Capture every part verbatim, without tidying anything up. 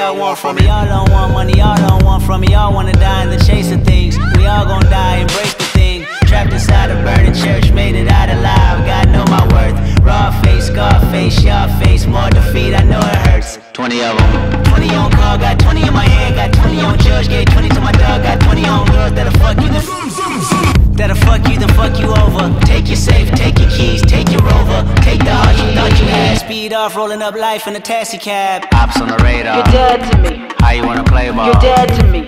y'all want from me. Y'all don't want money, y'all don't want from me. Y'all wanna die in the chase of things. We all gon' die, embrace the thing. Trapped inside a burning church, made it out alive. God know my worth. Raw face, scar face, sharp face. More defeat, I know it hurts. Twenty of them. Twenty on call, got twenty in my hand. Got twenty on judge, gave twenty to my dog. Got twenty on girls that'll fuck you, then that'll fuck you, then fuck you over. Take your safe, take your keys, take your rover. Take the heart you thought you had. Speed off, rolling up life in a taxi cab. Ops on the radar. You're dead to me. How you wanna play ball? You're dead to me.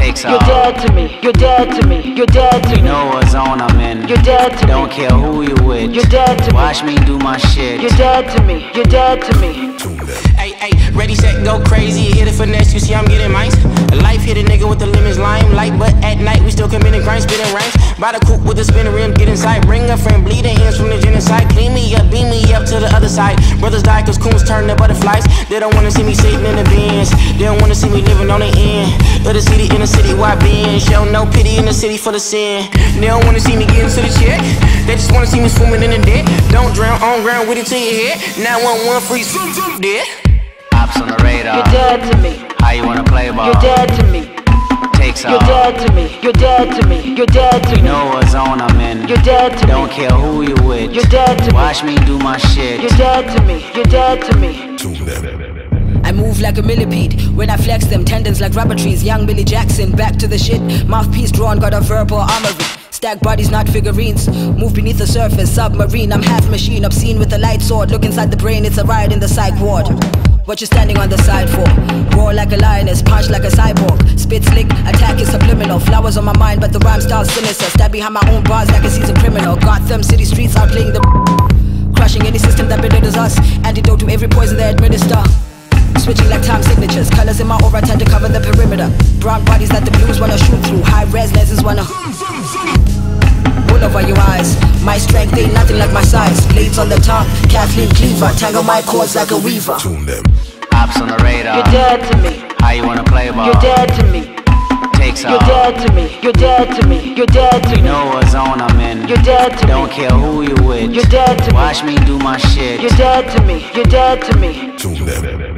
Takes off. You're dead to me. You're dead to me. You're dead to me. You know what zone I'm in. You're dead to me. Don't care who you with. You're dead to me. Watch me do my shit. You're dead to me. You're dead to me. Hey, hey, ready, set, go crazy. Hit a finesse, you see I'm getting mines. Life hit a nigga with the lemons, limelight. But at night we still committing crimes, spitting rhymes. By the coupe with the spinning rim, get inside. Bring a friend, bleeding hands from the genocide. Clean me up, beam me up to the other side. Brothers die cause coons turn to butterflies. They don't wanna see me sitting in the bins. They don't wanna see me living on the end of the city, in the city where I been. Show no pity in the city for the sin. They don't wanna see me get into the check. They just wanna see me swimming in the debt. Don't drown on ground with it to your head. nine one one free swim, swim, dead. Ops on the radar. You're dead to me. How you wanna play ball? You're dead to me. Takes off. You're dead to me. You're dead to me. You're dead to me. You know what zone I'm in. You're dead to me. Don't care who you with. You're dead to me. Watch me do my shit. You're dead to me. You're dead to me. Tune them. I move like a millipede when I flex them tendons like rubber trees. Young Billy Jackson, back to the shit. Mouthpiece drawn, got a verbal armory. Stack bodies, not figurines. Move beneath the surface, submarine. I'm half machine, obscene with a light sword. Look inside the brain, it's a riot in the psych ward. What you standing on the side for? Roar like a lioness, punch like a cyborg. Spit slick, attack is subliminal. Flowers on my mind, but the rhyme style's sinister. Stab behind my own bars like a seasoned criminal. Gotham City streets outplaying the crushing any system that belittles us. Antidote to every poison they administer. Switching like time signatures. Colors in my aura tend to cover the perimeter. Brown bodies that the blues wanna shoot through. High res lenses wanna pull over your eyes. My strength ain't nothing like my size. Blades on the top, Kathleen Cleaver. Tangle my cords like a weaver. Tune them. Ops on the radar. You're dead to me. How you wanna play ball? You're dead to me. Takes off. You're dead to me. You're dead to me. You're dead to me. You know what zone I'm in. You're dead to me. Don't care who you with. You're dead to me. Watch me do my shit. You're dead to me. You're dead to me. Tune them.